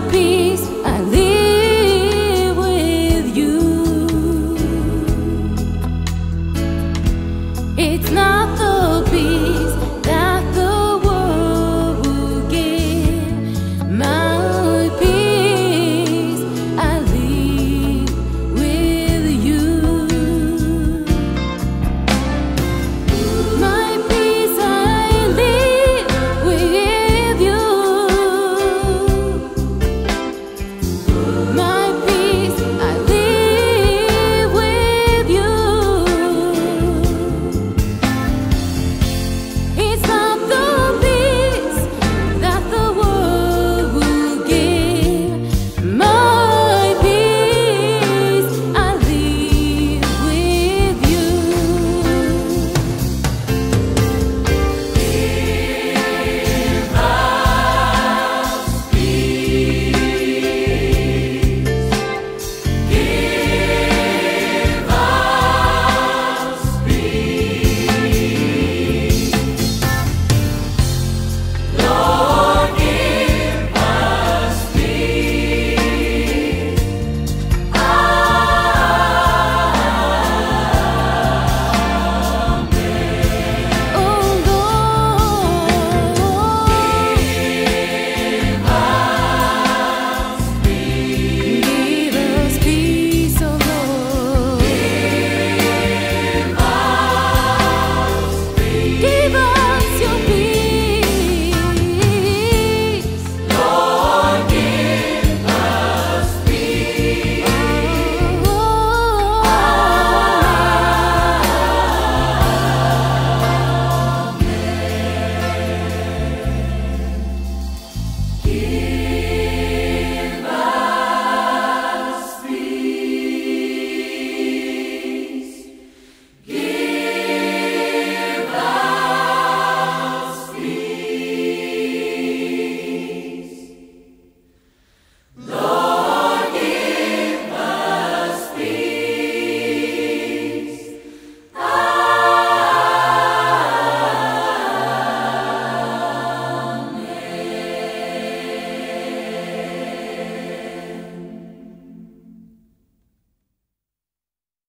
might be.